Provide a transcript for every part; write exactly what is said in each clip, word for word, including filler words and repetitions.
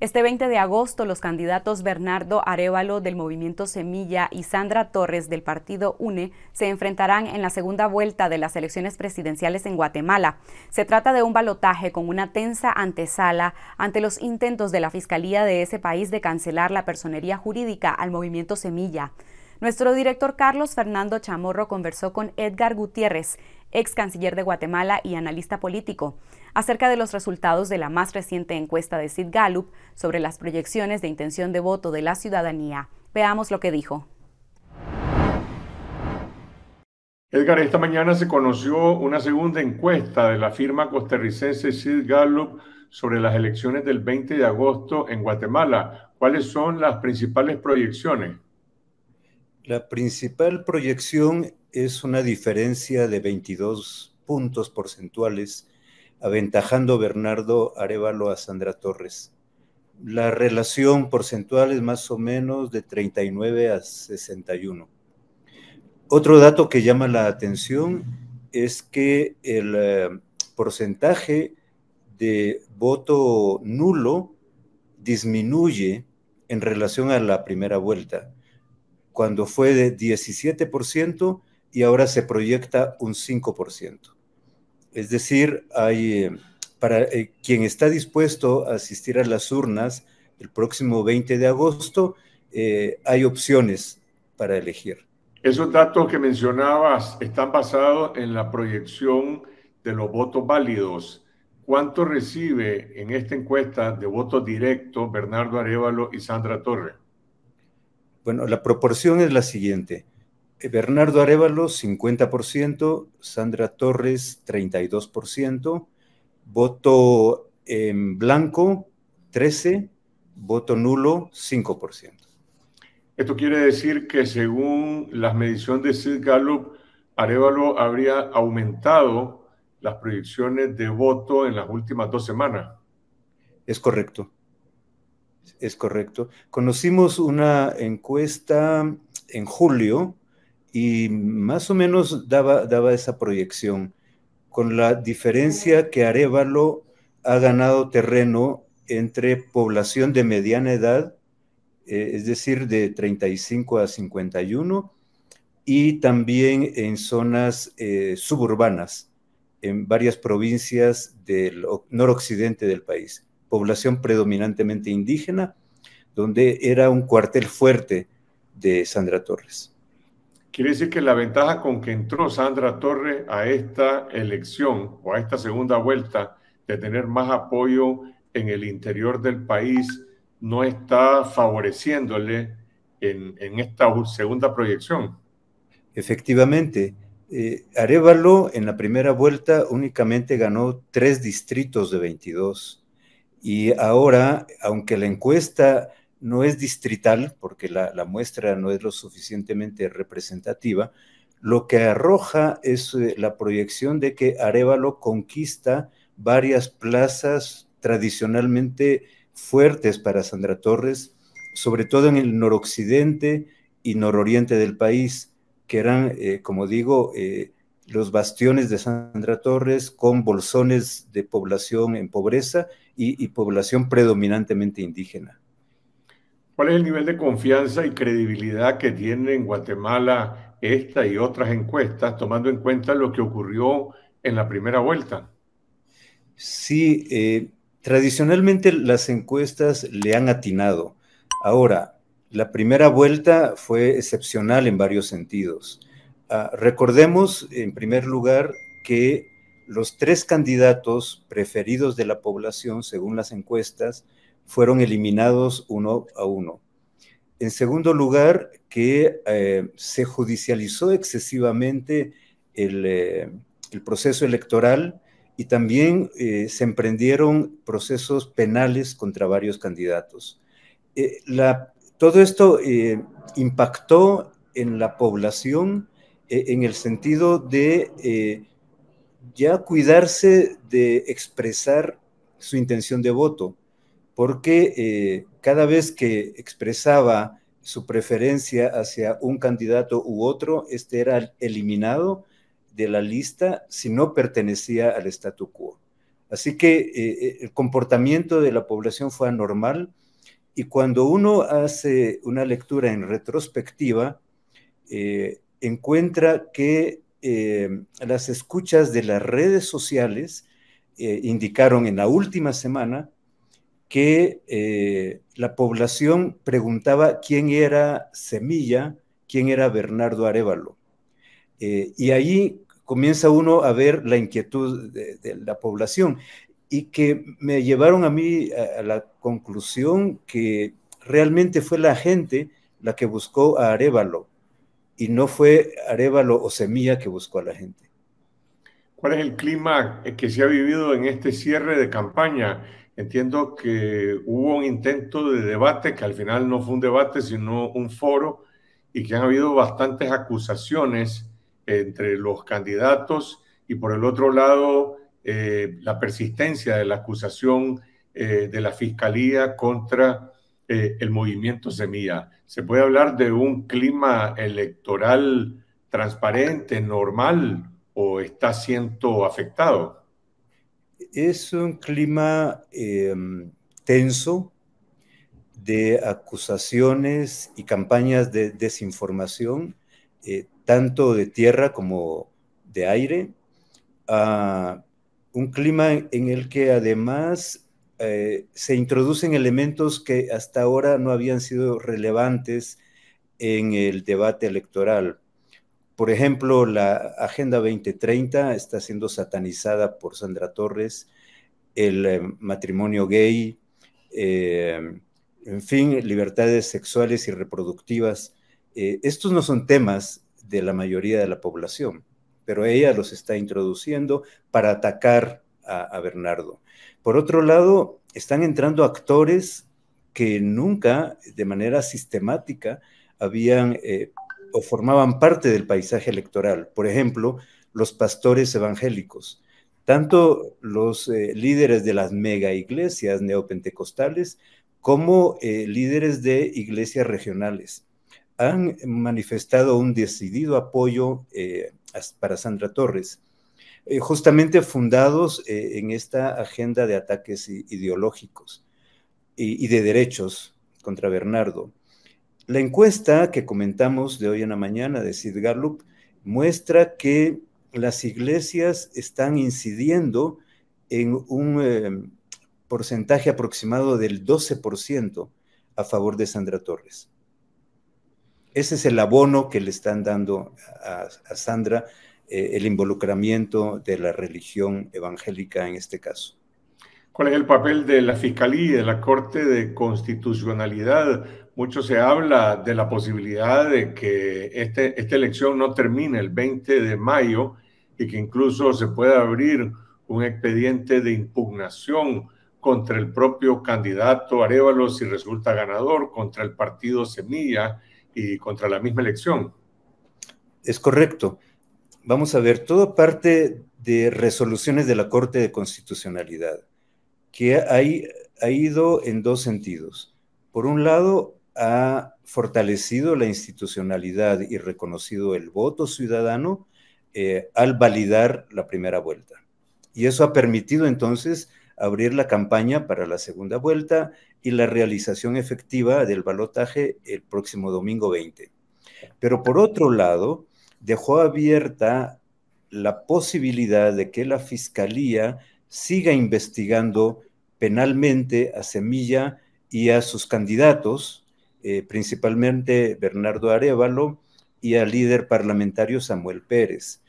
Este veinte de agosto, los candidatos Bernardo Arévalo del Movimiento Semilla y Sandra Torres del Partido UNE se enfrentarán en la segunda vuelta de las elecciones presidenciales en Guatemala. Se trata de un balotaje con una tensa antesala ante los intentos de la Fiscalía de ese país de cancelar la personería jurídica al Movimiento Semilla. Nuestro director Carlos Fernando Chamorro conversó con Edgar Gutiérrez, ex canciller de Guatemala y analista político, acerca de los resultados de la más reciente encuesta de C I D Gallup sobre las proyecciones de intención de voto de la ciudadanía. Veamos lo que dijo. Edgar, esta mañana se conoció una segunda encuesta de la firma costarricense C I D Gallup sobre las elecciones del veinte de agosto en Guatemala. ¿Cuáles son las principales proyecciones? La principal proyección es una diferencia de veintidós puntos porcentuales, aventajando Bernardo Arévalo a Sandra Torres. La relación porcentual es más o menos de treinta y nueve a sesenta y uno. Otro dato que llama la atención es que el eh, porcentaje de voto nulo disminuye en relación a la primera vuelta, cuando fue de diecisiete por ciento y ahora se proyecta un cinco por ciento. Es decir, hay, para eh, quien está dispuesto a asistir a las urnas el próximo veinte de agosto, eh, hay opciones para elegir. Esos datos que mencionabas están basados en la proyección de los votos válidos. ¿Cuánto recibe en esta encuesta de votos directos Bernardo Arévalo y Sandra Torres? Bueno, la proporción es la siguiente. Bernardo Arévalo, cincuenta por ciento, Sandra Torres, treinta y dos por ciento, voto en blanco, trece por ciento, voto nulo, cinco por ciento. Esto quiere decir que según las mediciones de C I D Gallup, Arévalo habría aumentado las proyecciones de voto en las últimas dos semanas. Es correcto. Es correcto. Conocimos una encuesta en julio y más o menos daba, daba esa proyección, con la diferencia que Arévalo ha ganado terreno entre población de mediana edad, eh, es decir, de treinta y cinco a cincuenta y uno, y también en zonas eh, suburbanas, en varias provincias del noroccidente del país. Población predominantemente indígena, donde era un cuartel fuerte de Sandra Torres. Quiere decir que la ventaja con que entró Sandra Torres a esta elección o a esta segunda vuelta de tener más apoyo en el interior del país no está favoreciéndole en, en esta segunda proyección. Efectivamente, eh, Arévalo en la primera vuelta únicamente ganó tres distritos de veintidós. Y ahora, aunque la encuesta no es distrital, porque la, la muestra no es lo suficientemente representativa, lo que arroja es la proyección de que Arévalo conquista varias plazas tradicionalmente fuertes para Sandra Torres, sobre todo en el noroccidente y nororiente del país, que eran, eh, como digo, eh, los bastiones de Sandra Torres con bolsones de población en pobreza y, y población predominantemente indígena. ¿Cuál es el nivel de confianza y credibilidad que tiene en Guatemala esta y otras encuestas, tomando en cuenta lo que ocurrió en la primera vuelta? Sí, eh, tradicionalmente las encuestas le han atinado. Ahora, la primera vuelta fue excepcional en varios sentidos. Uh, recordemos, en primer lugar, que los tres candidatos preferidos de la población, según las encuestas, fueron eliminados uno a uno. En segundo lugar, que eh, se judicializó excesivamente el, eh, el proceso electoral y también eh, se emprendieron procesos penales contra varios candidatos. Eh, la, todo esto eh, impactó en la población en el sentido de eh, ya cuidarse de expresar su intención de voto, porque eh, cada vez que expresaba su preferencia hacia un candidato u otro, este era eliminado de la lista si no pertenecía al statu quo. Así que eh, el comportamiento de la población fue anormal, y cuando uno hace una lectura en retrospectiva, eh, encuentra que eh, las escuchas de las redes sociales eh, indicaron en la última semana que eh, la población preguntaba quién era Semilla, quién era Bernardo Arévalo. Eh, y ahí comienza uno a ver la inquietud de, de la población, y que me llevaron a mí a, a la conclusión que realmente fue la gente la que buscó a Arévalo, y no fue Arévalo o Semilla que buscó a la gente. ¿Cuál es el clima que se ha vivido en este cierre de campaña? Entiendo que hubo un intento de debate, que al final no fue un debate, sino un foro, y que han habido bastantes acusaciones entre los candidatos, y por el otro lado, eh, la persistencia de la acusación eh, de la Fiscalía contra eh, el Movimiento Semilla. ¿Se puede hablar de un clima electoral transparente, normal, o está siendo afectado? Es un clima eh, tenso, de acusaciones y campañas de desinformación, eh, tanto de tierra como de aire. Uh, un clima en el que además eh, se introducen elementos que hasta ahora no habían sido relevantes en el debate electoral. Por ejemplo, la Agenda veinte treinta está siendo satanizada por Sandra Torres, el eh, matrimonio gay, eh, en fin, libertades sexuales y reproductivas. Eh, estos no son temas de la mayoría de la población, pero ella los está introduciendo para atacar a, a Bernardo. Por otro lado, están entrando actores que nunca, de manera sistemática, habían eh, o formaban parte del paisaje electoral. Por ejemplo, los pastores evangélicos, tanto los eh, líderes de las mega iglesias neopentecostales como eh, líderes de iglesias regionales, han manifestado un decidido apoyo eh, para Sandra Torres, eh, justamente fundados eh, en esta agenda de ataques ideológicos y, y de derechos contra Bernardo. La encuesta que comentamos de hoy en la mañana de C I D Gallup muestra que las iglesias están incidiendo en un eh, porcentaje aproximado del doce por ciento a favor de Sandra Torres. Ese es el abono que le están dando a, a Sandra, eh, el involucramiento de la religión evangélica en este caso. ¿Cuál es el papel de la Fiscalía y de la Corte de Constitucionalidad? Mucho se habla de la posibilidad de que este, esta elección no termine el veinte de mayo y que incluso se pueda abrir un expediente de impugnación contra el propio candidato Arévalo si resulta ganador, contra el partido Semilla y contra la misma elección. Es correcto. Vamos a ver, todo parte de resoluciones de la Corte de Constitucionalidad, que hay, ha ido en dos sentidos. Por un lado, ha fortalecido la institucionalidad y reconocido el voto ciudadano eh, al validar la primera vuelta. Y eso ha permitido entonces abrir la campaña para la segunda vuelta y la realización efectiva del balotaje el próximo domingo veinte. Pero por otro lado, dejó abierta la posibilidad de que la Fiscalía siga investigando penalmente a Semilla y a sus candidatos, eh, principalmente Bernardo Arévalo y al líder parlamentario Samuel Pérez.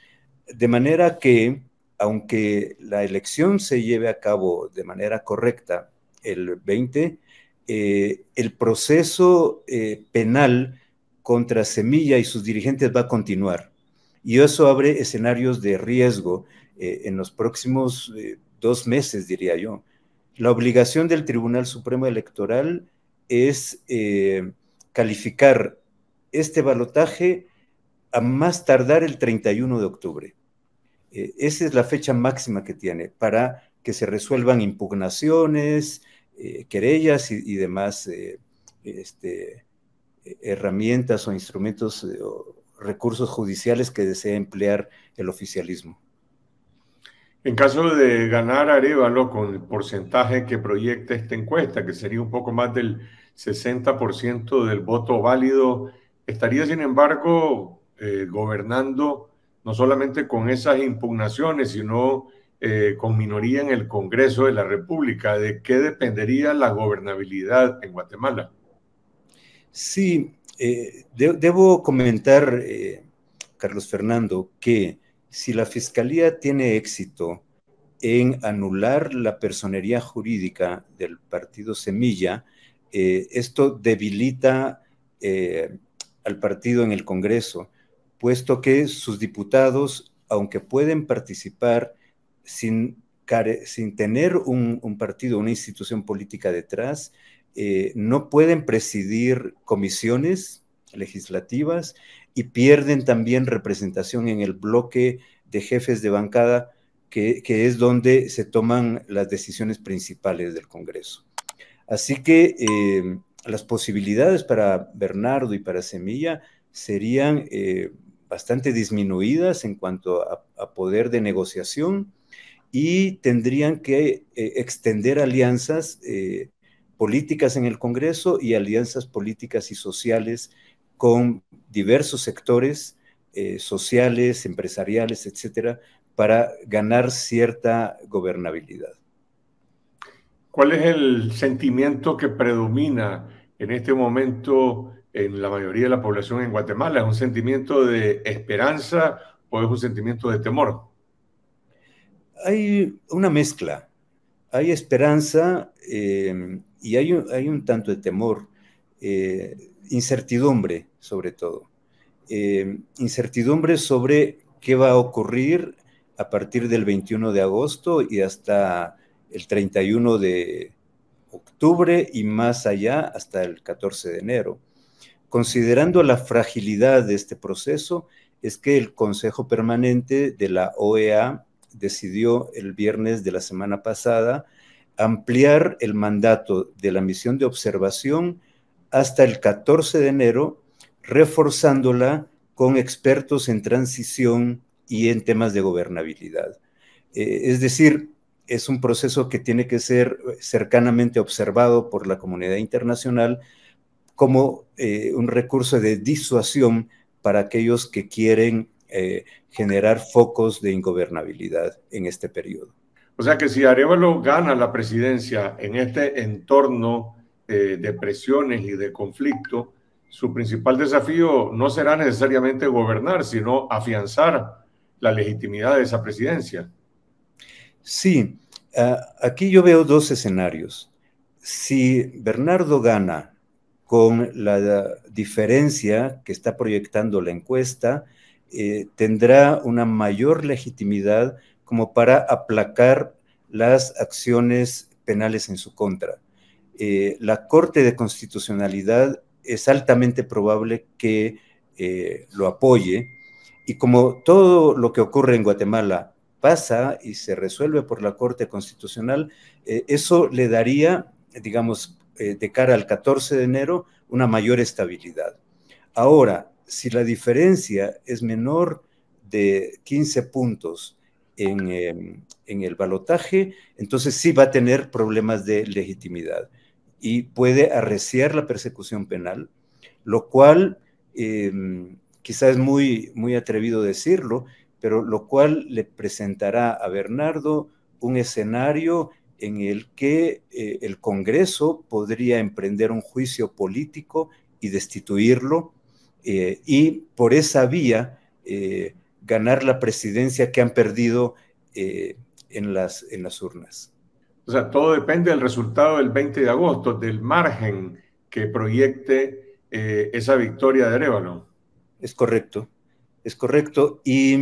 De manera que, aunque la elección se lleve a cabo de manera correcta el veinte, eh, el proceso eh, penal contra Semilla y sus dirigentes va a continuar. Y eso abre escenarios de riesgo eh, en los próximos eh, dos meses, diría yo. La obligación del Tribunal Supremo Electoral es eh, calificar este balotaje a más tardar el treinta y uno de octubre. Eh, esa es la fecha máxima que tiene para que se resuelvan impugnaciones, eh, querellas y, y demás eh, este, herramientas o instrumentos eh, o recursos judiciales que desee emplear el oficialismo. En caso de ganar Arévalo con el porcentaje que proyecta esta encuesta, que sería un poco más del sesenta por ciento del voto válido, estaría sin embargo eh, gobernando no solamente con esas impugnaciones, sino eh, con minoría en el Congreso de la República. ¿De qué dependería la gobernabilidad en Guatemala? Sí, eh, de- debo comentar, eh, Carlos Fernando, que si la Fiscalía tiene éxito en anular la personería jurídica del partido Semilla, eh, esto debilita eh, al partido en el Congreso, puesto que sus diputados, aunque pueden participar sin, sin tener un, un partido, una institución política detrás, eh, no pueden presidir comisiones legislativas y pierden también representación en el bloque de jefes de bancada, que, que es donde se toman las decisiones principales del Congreso. Así que eh, las posibilidades para Bernardo y para Semilla serían eh, bastante disminuidas en cuanto a, a poder de negociación, y tendrían que eh, extender alianzas eh, políticas en el Congreso y alianzas políticas y sociales con diversos sectores eh, sociales, empresariales, etcétera, para ganar cierta gobernabilidad. ¿Cuál es el sentimiento que predomina en este momento en la mayoría de la población en Guatemala? ¿Es un sentimiento de esperanza o es un sentimiento de temor? Hay una mezcla. Hay esperanza eh, y hay un, hay un tanto de temor, eh, incertidumbre sobre todo. Eh, incertidumbre sobre qué va a ocurrir a partir del veintiuno de agosto y hasta el treinta y uno de octubre y más allá hasta el catorce de enero. Considerando la fragilidad de este proceso, es que el Consejo Permanente de la O E A decidió el viernes de la semana pasada ampliar el mandato de la misión de observación hasta el catorce de enero, reforzándola con expertos en transición y en temas de gobernabilidad. Eh, es decir, es un proceso que tiene que ser cercanamente observado por la comunidad internacional como eh, un recurso de disuasión para aquellos que quieren Eh, generar focos de ingobernabilidad en este periodo. O sea que si Arévalo gana la presidencia en este entorno eh, de presiones y de conflicto, su principal desafío no será necesariamente gobernar, sino afianzar la legitimidad de esa presidencia. Sí, uh, aquí yo veo dos escenarios. Si Bernardo gana con la diferencia que está proyectando la encuesta, Eh, tendrá una mayor legitimidad como para aplacar las acciones penales en su contra. Eh, la Corte de Constitucionalidad es altamente probable que eh, lo apoye, y como todo lo que ocurre en Guatemala pasa y se resuelve por la Corte Constitucional, eh, eso le daría, digamos, eh, de cara al catorce de enero, una mayor estabilidad. Ahora, si la diferencia es menor de quince puntos en, eh, en el balotaje, entonces sí va a tener problemas de legitimidad y puede arreciar la persecución penal, lo cual, eh, quizás es muy, muy atrevido decirlo, pero lo cual le presentará a Bernardo un escenario en el que eh, el Congreso podría emprender un juicio político y destituirlo, Eh, y por esa vía eh, ganar la presidencia que han perdido eh, en, las, en las urnas. O sea, todo depende del resultado del veinte de agosto, del margen que proyecte eh, esa victoria de Arévalo. Es correcto, es correcto. Y,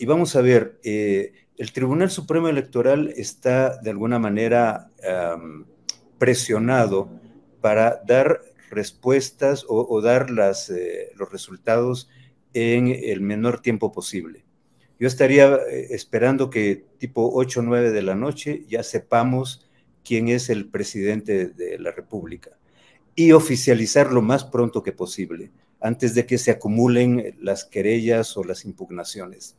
y vamos a ver, eh, el Tribunal Supremo Electoral está de alguna manera um, presionado para dar respuestas o, o dar las, eh, los resultados en el menor tiempo posible. Yo estaría esperando que tipo ocho o nueve de la noche ya sepamos quién es el presidente de la República y oficializar lo más pronto que posible, antes de que se acumulen las querellas o las impugnaciones.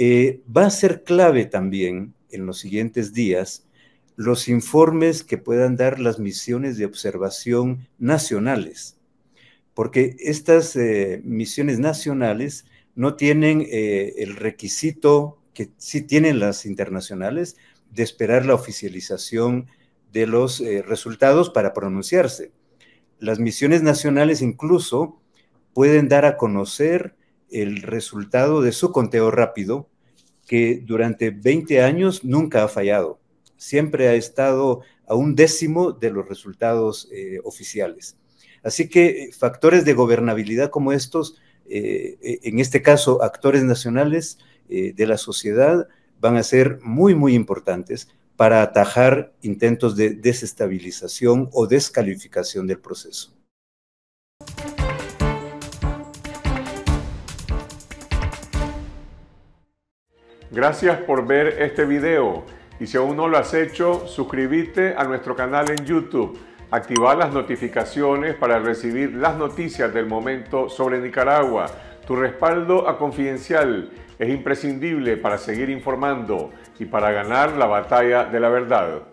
Eh, va a ser clave también en los siguientes días los informes que puedan dar las misiones de observación nacionales, porque estas eh, misiones nacionales no tienen eh, el requisito que sí tienen las internacionales de esperar la oficialización de los eh, resultados para pronunciarse. Las misiones nacionales incluso pueden dar a conocer el resultado de su conteo rápido, que durante veinte años nunca ha fallado. Siempre ha estado a un décimo de los resultados eh, oficiales. Así que factores de gobernabilidad como estos, eh, en este caso actores nacionales eh, de la sociedad, van a ser muy, muy importantes para atajar intentos de desestabilización o descalificación del proceso. Gracias por ver este video y si aún no lo has hecho, suscríbete a nuestro canal en YouTube, activa las notificaciones para recibir las noticias del momento sobre Nicaragua. Tu respaldo a Confidencial es imprescindible para seguir informando y para ganar la batalla de la verdad.